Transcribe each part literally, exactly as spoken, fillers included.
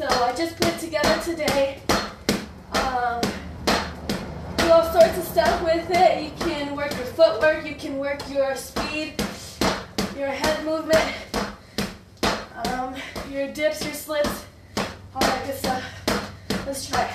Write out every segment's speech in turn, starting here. So I just put it together today. Um, do all sorts of stuff with it. You can work your footwork, you can work your speed, your head movement, um, your dips, your slips, all that good stuff. Let's try it.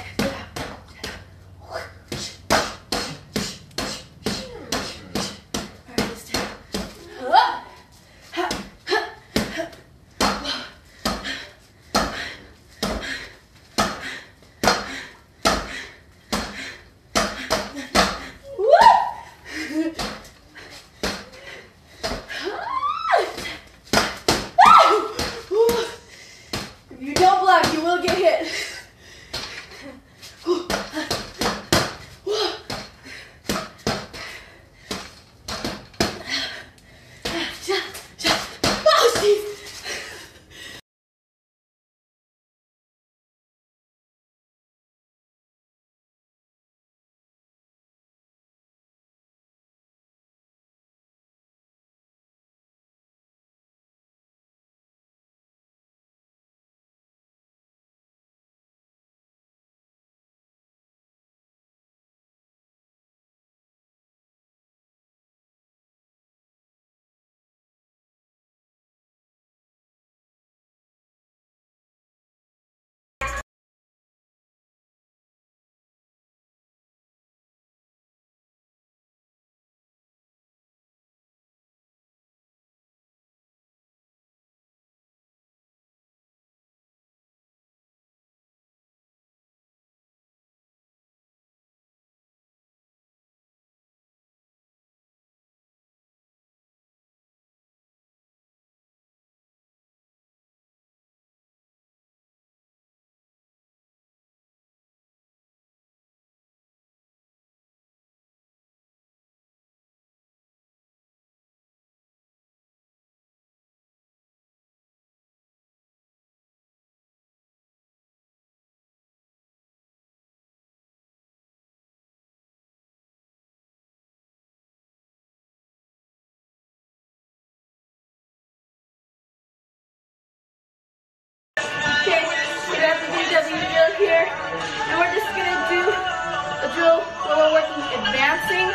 Here, and we're just going to do a drill where we're working advancing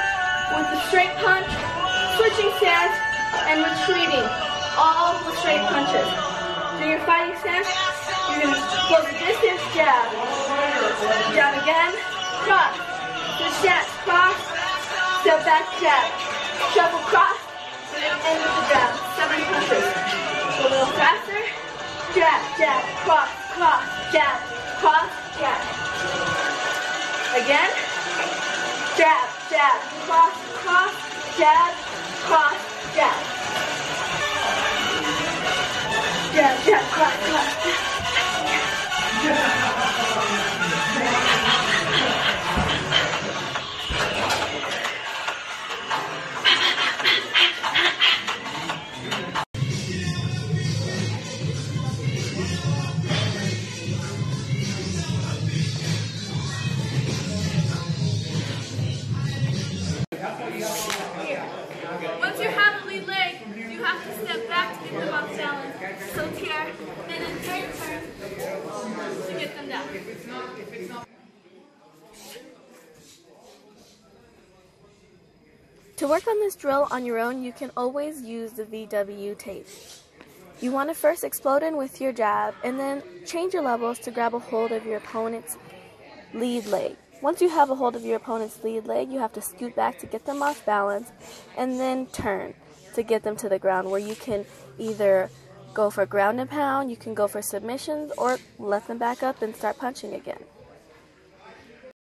with the straight punch, switching stance, and retreating, all with straight punches. So your fighting stance, you're going to go the distance, jab, jab again, cross, switch stance, cross, step back, jab, shuffle, cross, and with the jab, seven punches. Go a little faster, jab, jab, cross, cross, jab, cross, jab. Again. Jab, jab, cross, cross, jab, cross, jab. Jab, jab, cross, cross, jab. To work on this drill on your own, you can always use the V W tape. You want to first explode in with your jab and then change your levels to grab a hold of your opponent's lead leg. Once you have a hold of your opponent's lead leg, you have to scoot back to get them off balance and then turn to get them to the ground, where you can either go for ground and pound, you can go for submissions, or let them back up and start punching again.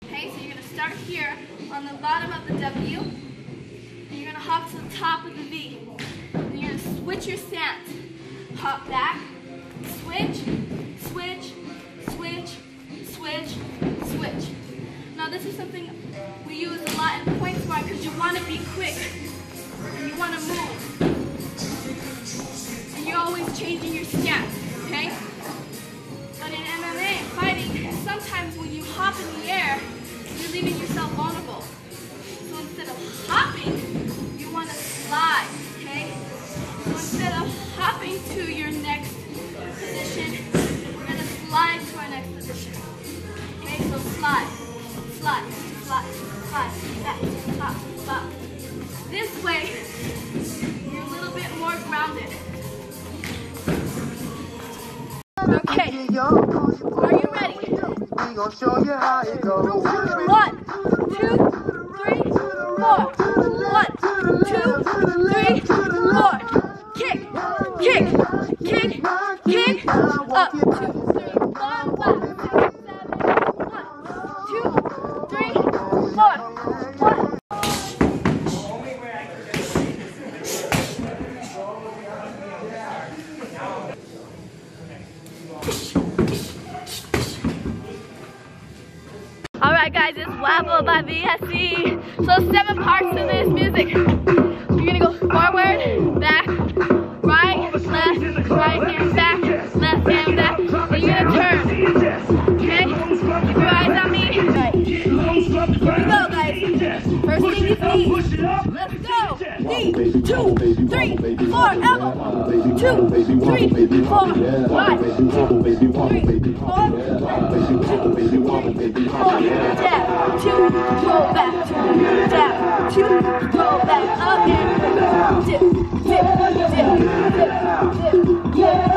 Okay, so you're going to start here on the bottom of the W. Hop to the top of the V. Then you're going to switch your stance. Hop back, switch, switch, switch, switch, switch. Now this is something we use a lot in point squat because you want to be quick and you want to move. And you're always changing your stance, okay? But in M M A fighting, sometimes when you hop in the air, you're leaving yourself vulnerable. So instead of hopping, want to slide, okay? So instead of hopping to your next position, we're going to slide to our position. Okay, so slide, slide, slide, slide, back, up, up. This way, you're a little bit more grounded. Okay, are you ready? One, two, three, four. One, two, three, four. Kick, kick, kick, kick. Up, two, three, four, five, six, seven. One, two, three, four. One. Alright guys, it's Wabble by V S C. So seven parts to this music. You're gonna go forward, back, right, left, right hand back, left hand back, and you're gonna turn. Okay? Keep your eyes on me. Alright. Here we go guys. First thing is knees. Let's go. Knee, two, three, four, elbow. Two, three, four, five, two, three, four, two, three, four, jab, two, go back, two, jab, two, go back, up and dip, dip, dip, dip, dip, yeah.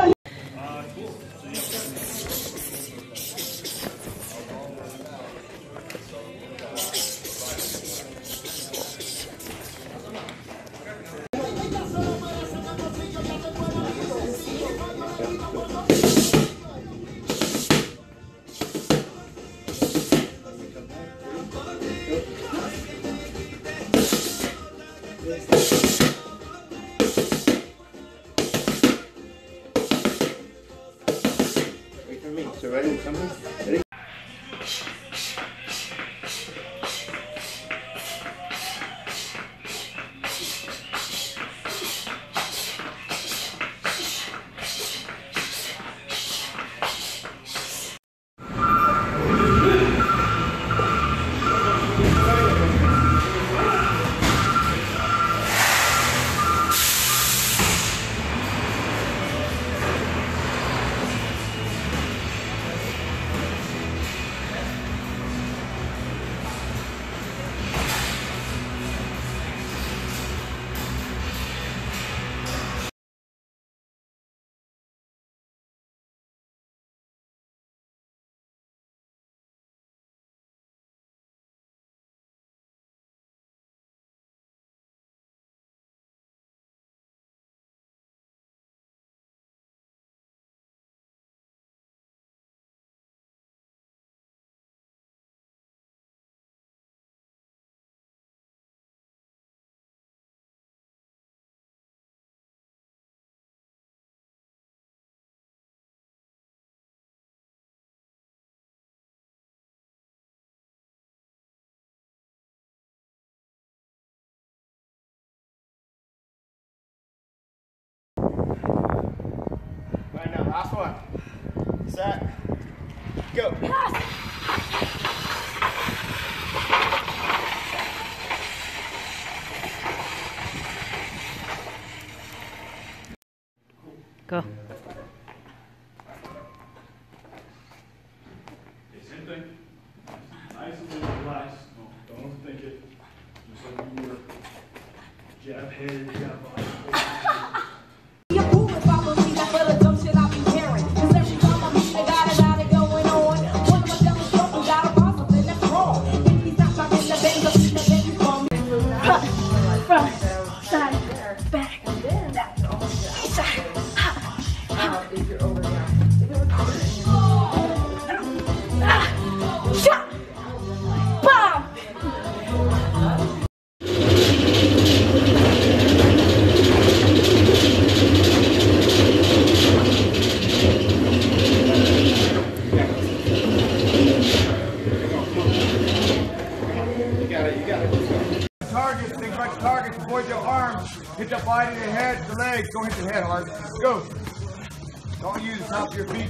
Last one. Set. Go. Yes. Go. Okay, same thing. Nice and relaxed. No, don't think it. Just like you were jab head, jab body.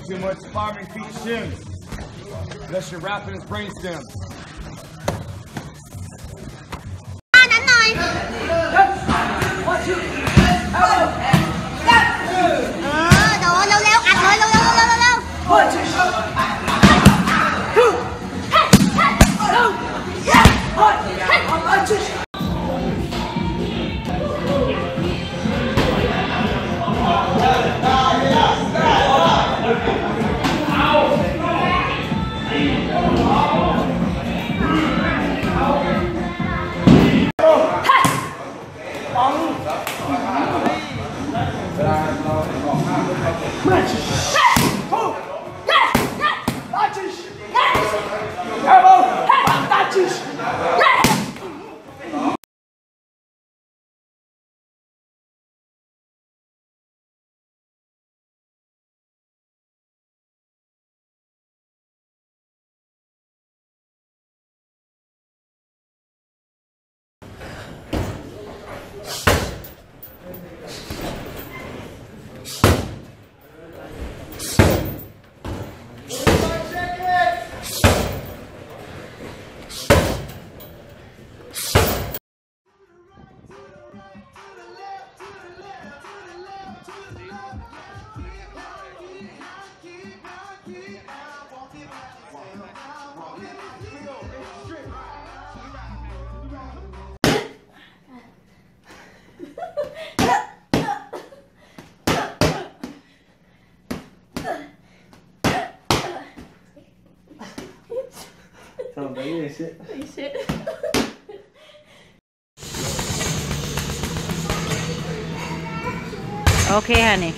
Too much firing feet shims. Unless you're wrapping his brainstem. One, two, Tamam ben yeşil. Yeşil. Okay, honey.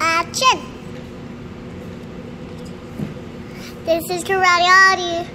Action! This is karate audio.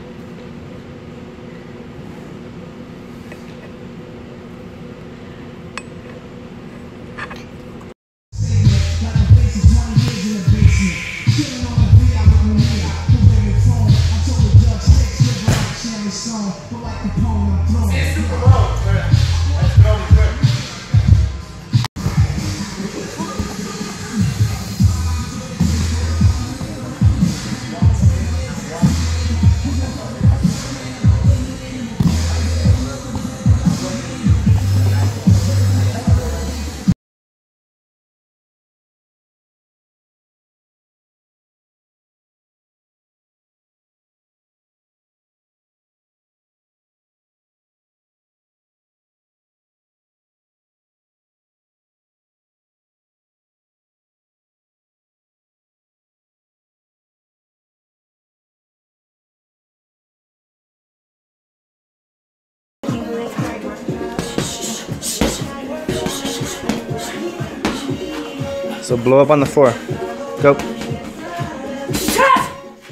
So blow up on the floor. Go.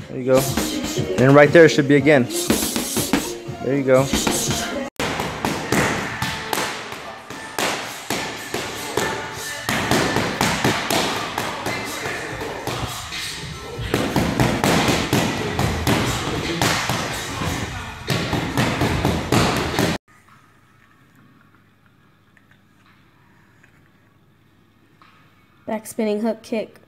There you go. And right there should be again. There you go. Back spinning hook kick.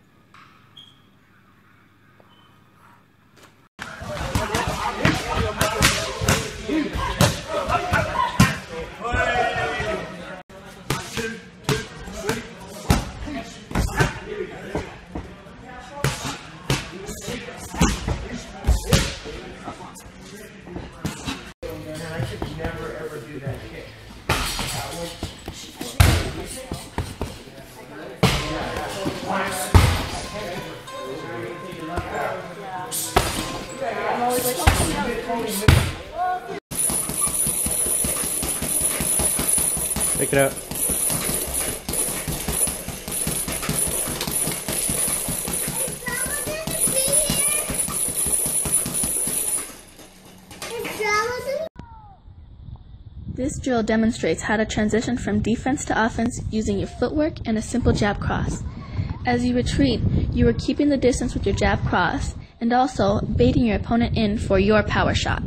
Pick it up. This drill demonstrates how to transition from defense to offense using your footwork and a simple jab cross. As you retreat, you are keeping the distance with your jab cross and also baiting your opponent in for your power shot.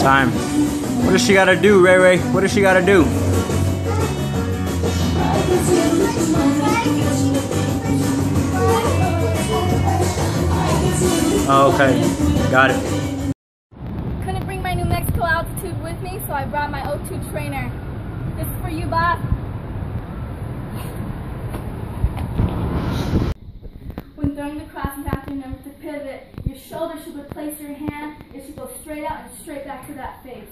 Time. What does she gotta do, Ray Ray? What does she gotta do? Oh, okay, got it. Couldn't bring my New Mexico altitude with me, so I brought my O two trainer. This is for you, Bob. When throwing the cross and after you know to pivot, your shoulder should replace your hand. straight out and straight back to that phase.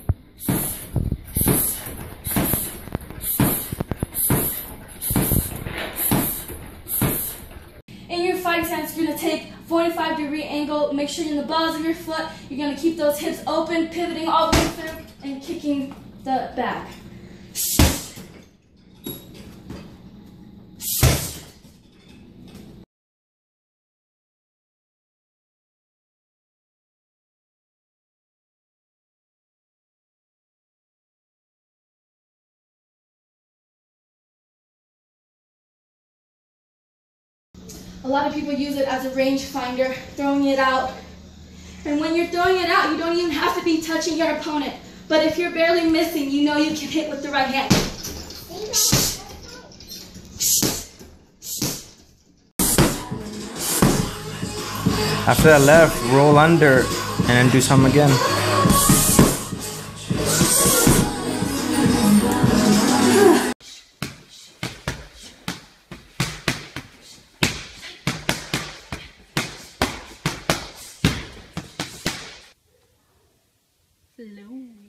In your fight stance, you're going to take forty-five degree angle. Make sure you're in the balls of your foot. You're going to keep those hips open, pivoting all the way through and kicking the back. A lot of people use it as a range finder, throwing it out. And when you're throwing it out, you don't even have to be touching your opponent. But if you're barely missing, you know you can hit with the right hand. After that left, roll under and then do some again. Hello.